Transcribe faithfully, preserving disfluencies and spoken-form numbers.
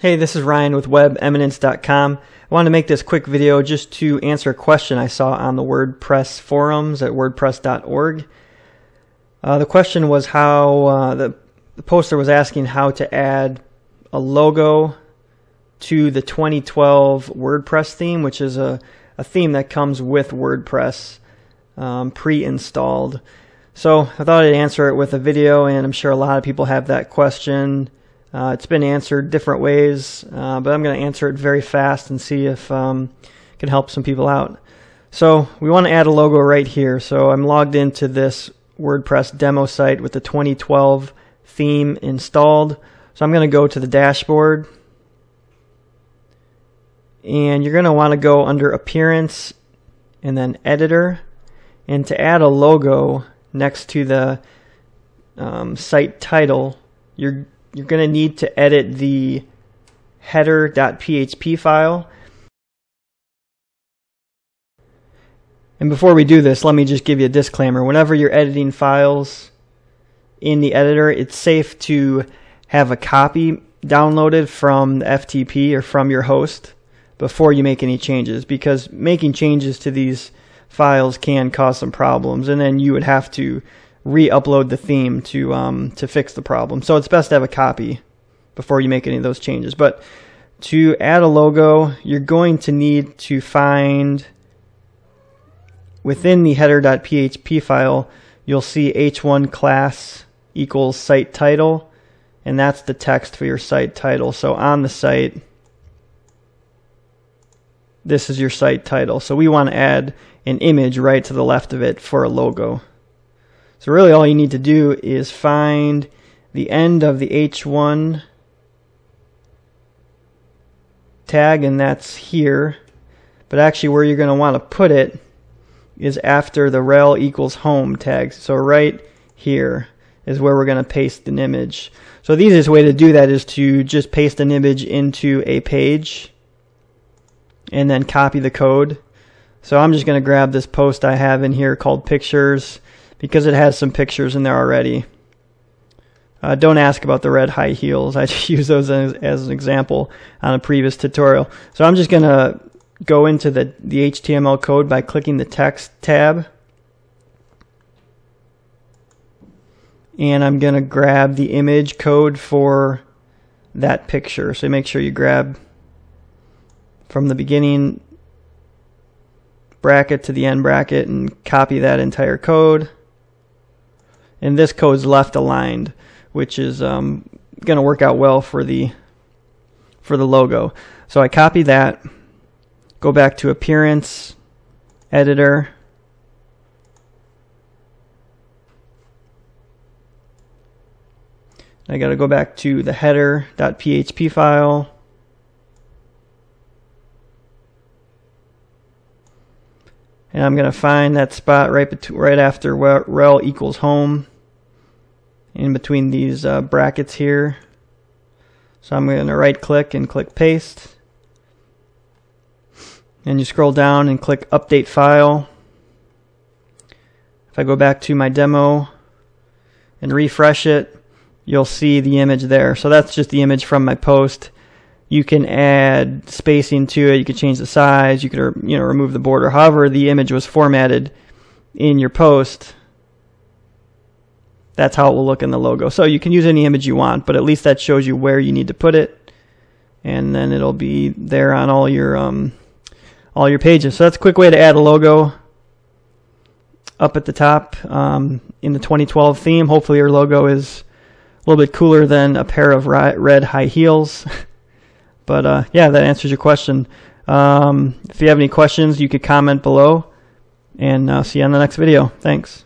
Hey, this is Ryan with web eminence dot com. I wanted to make this quick video just to answer a question I saw on the WordPress forums at wordpress dot org. Uh, the question was how uh, the, the poster was asking how to add a logo to the twenty twelve WordPress theme, which is a, a theme that comes with WordPress um, pre-installed. So I thought I'd answer it with a video, and I'm sure a lot of people have that question. Uh, it's been answered different ways, uh, but I'm going to answer it very fast and see if um, it can help some people out. So we want to add a logo right here. So I'm logged into this WordPress demo site with the twenty twelve theme installed. So I'm going to go to the dashboard, and you're going to want to go under Appearance and then Editor, and to add a logo next to the um, site title, you're You're going to need to edit the header dot P H P file. And before we do this, let me just give you a disclaimer. Whenever you're editing files in the editor, it's safe to have a copy downloaded from the F T P or from your host before you make any changes, because making changes to these files can cause some problems, and then you would have to re-upload the theme to um, to fix the problem. So it's best to have a copy before you make any of those changes. But to add a logo, you're going to need to find within the header dot P H P file, you'll see H one class equals site title, and that's the text for your site title. So on the site, this is your site title. So we want to add an image right to the left of it for a logo. So really all you need to do is find the end of the H one tag, and that's here. But actually where you're going to want to put it is after the rel equals home tag. So right here is where we're going to paste an image. So the easiest way to do that is to just paste an image into a page and then copy the code. So I'm just going to grab this post I have in here called Pictures, because it has some pictures in there already. Uh, don't ask about the red high heels. I just used those as, as an example on a previous tutorial. So I'm just going to go into the, the H T M L code by clicking the text tab. And I'm going to grab the image code for that picture. So make sure you grab from the beginning bracket to the end bracket and copy that entire code. And this code's left aligned, which is um, going to work out well for the for the logo. So I copy that, go back to Appearance, Editor, I got to go back to the header dot P H P file, and I'm going to find that spot right between, right after rel equals home, in between these uh, brackets here. So I'm going to right click and click paste, and you scroll down and click update file. If I go back to my demo and refresh it, you'll see the image there. So that's just the image from my post. You can add spacing to it, you can change the size, you could you know remove the border. However the image was formatted in your post, that's how it will look in the logo. So you can use any image you want, but at least that shows you where you need to put it, and then it'll be there on all your um, all your pages. So that's a quick way to add a logo up at the top um, in the twenty twelve theme. Hopefully your logo is a little bit cooler than a pair of red high heels. But uh, yeah, that answers your question. Um, if you have any questions, you could comment below, and I'll see you on the next video. Thanks.